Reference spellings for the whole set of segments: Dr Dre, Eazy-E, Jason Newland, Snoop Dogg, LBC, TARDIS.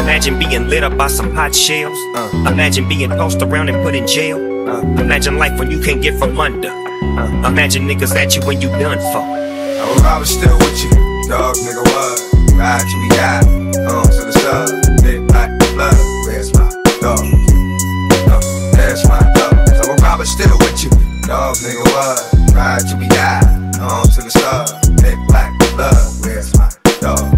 Imagine being lit up by some hot shells. Imagine being tossed around and put in jail. Imagine life when you can't get from under. Imagine niggas at you when you done for. I was still with you, dog nigga was. Ride till we died, arms to the stars. Big black blood, where's my dog? There's my dog. So I was still with you, dog nigga was. Ride till we died, arms to the stars. Big black blood, where's my dog?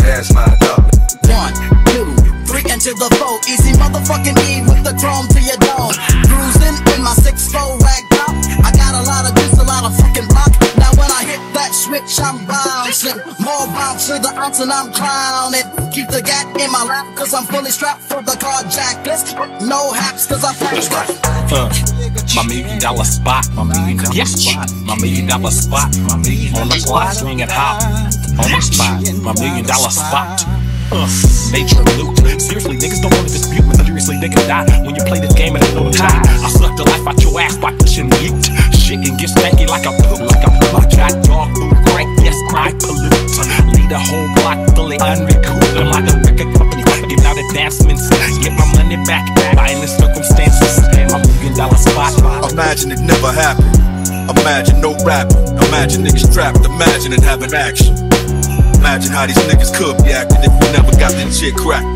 There's my dog. 1, 2, 3 into the foe. Easy motherfucking E with the chrome to your dome. Cruising in my 6-4 rag top. I got a lot of juice, a lot of fucking block. Now when I hit that switch, I'm bouncing. More bounce to the ounce and I'm clowning. Keep the gat in my lap, cause I'm fully strapped for the carjacklist. No haps, cause I flash right. My $1 million spot, my $1 million spot, my $1 million spot. On the clock, swing it hop. On the spot, my $1 million spot. Nature loot. Seriously, niggas don't wanna dispute me. Seriously, they can die when you play this game and no time. I suck the life out your ass by pushing mute. Shit and get stanky like a poop, like a poop. I got dog food crank, yes, I pollute. Lead a whole block fully unrecouped. I'm like a record company, giving out advancements. Get my money back, buying the circumstances. My $1 million spot. Imagine it never happened. Imagine no rapping. Imagine niggas trapped. Imagine it having action. Imagine how these niggas could be acting if we never got that shit cracked.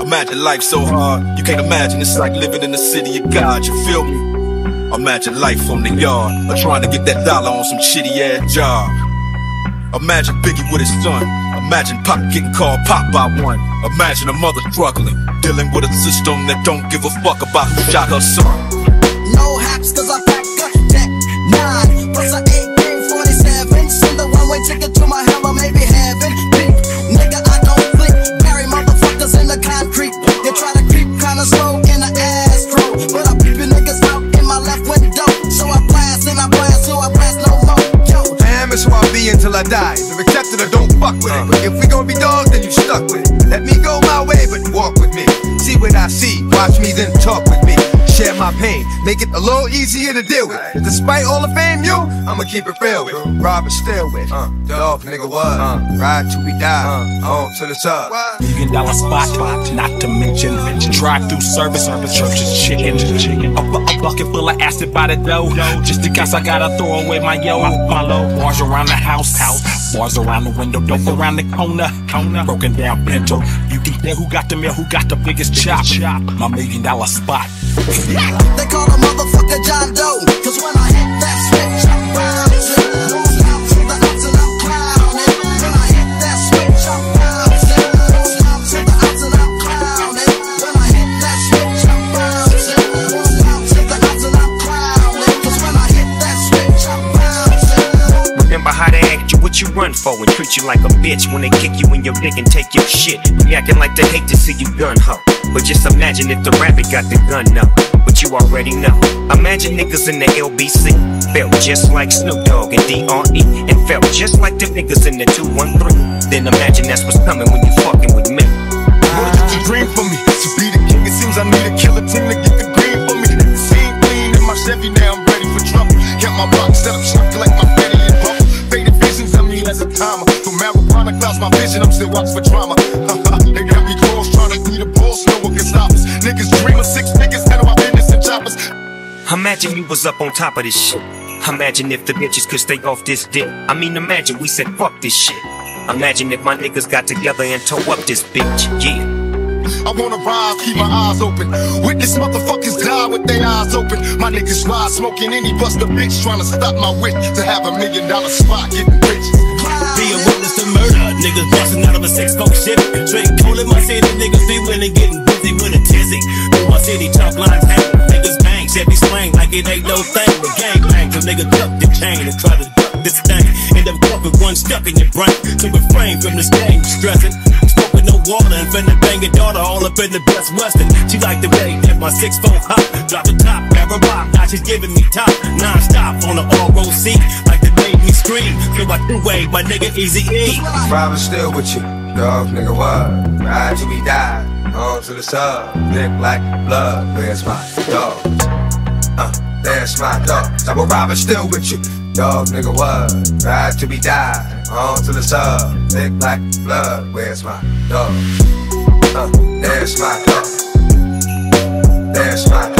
Imagine life so hard, you can't imagine. It's like living in the city of God, you feel me? Imagine life on the yard, or trying to get that dollar on some shitty ass job. Imagine Biggie with his son. Imagine Pop getting called Pop by one. Imagine a mother struggling, dealing with a system that don't give a fuck about who shot her son. No haps, cause I packed up that 9 plus an 8 47. Send the one-way ticket to my hell, or maybe heaven. Pink nigga, I don't flick. Bury motherfuckers in the concrete. They try to creep kinda slow in the astro, but I'm peeping niggas out in my left window. So I blast and I blast, so I blast no more. Yo, damn, it's who I be until I die. If they're accepted or don't fuck with it. If we gon' be dogs, then you stuck with it. Let me go my way, but walk with me. See what I see, watch me, then talk with me. Share my pain, make it a little easier to deal with. Despite all the fame, yo, I'ma keep it real with Robert Stairway, dog nigga was. Ride till we die, home to the top. $1 million spot, not to mention drive through service, church's chicken. A bucket full of acid by the dough, just because I gotta throw away my yo. I follow bars around the house, bars around the window, dope around the corner, broken down bento. You can tell who got the meal, who got the biggest chop. My $1 million spot. They call a motherfucker John Doe, cause when I hit that switch, I'm bouncing. Lose out to the ups and I'm clowning. When I hit that switch, I'm bouncing. Lose out to the ups and I'm clowning. When I hit that switch, I'm bouncing. Lose out to the ups and I'm clowning. Cause when I hit that switch, I'm bouncing. Remember how they act you, what you run for, and treat you like a bitch when they kick you in your dick and take your shit. They acting like they hate to see you done, huh? But just imagine if the rabbit got the gun up, but you already know. Imagine niggas in the LBC felt just like Snoop Dogg and DRE, and felt just like the niggas in the 213. Then imagine that's what's coming when you fucking with me. What did you dream for me? To be the king, it seems I need a killer team to get the green for me. The scene clean in my Chevy, now I'm ready for trouble. Got my block set up, shot like my Betty and Bubble. Faded visions, I mean as a timer. Through marijuana clouds my vision, I'm still watched for drama. They got me close, trying to be the boss, no one can stop us. Niggas dream of 6 niggas, head of my business and choppers. Imagine you was up on top of this shit. Imagine if the bitches could stay off this dick. I mean, imagine we said fuck this shit. Imagine if my niggas got together and tore up this bitch, yeah. I wanna rise, keep my eyes open. Witness motherfuckers die with their eyes open. My niggas ride, smoking any buster bitch, trying to stop my wit to have a $1 million spot, getting rich. Be a witness to murder, niggas bustin' out of a 6-4 ship. Drink cold in my city, niggas be winning, getting busy with a tizzy. In my city, chalk lines hang, niggas bang, Chevy swing like it ain't no thing. The gang bang, till niggas duck the chain and try to duck this thing. End up walking one stuck in your brain, to refrain from this game, stressin'. Smokin' no water and finna bang your daughter all up in the Best Western. She like the way that my 6-4 hop, drop the top, grab a rock, now she's giving me top, non-stop on the ROC. Like the made me scream, so I threw away my nigga Eazy-E. Robin still with you, dog nigga what? Ride till we die, home to the sub. Thick like blood, where's my dog? There's my dog. So Robin still with you. Dog nigga was, ride till we die, on to the sub, thick like blood. Where's my dog? There's my dog. There's my dog.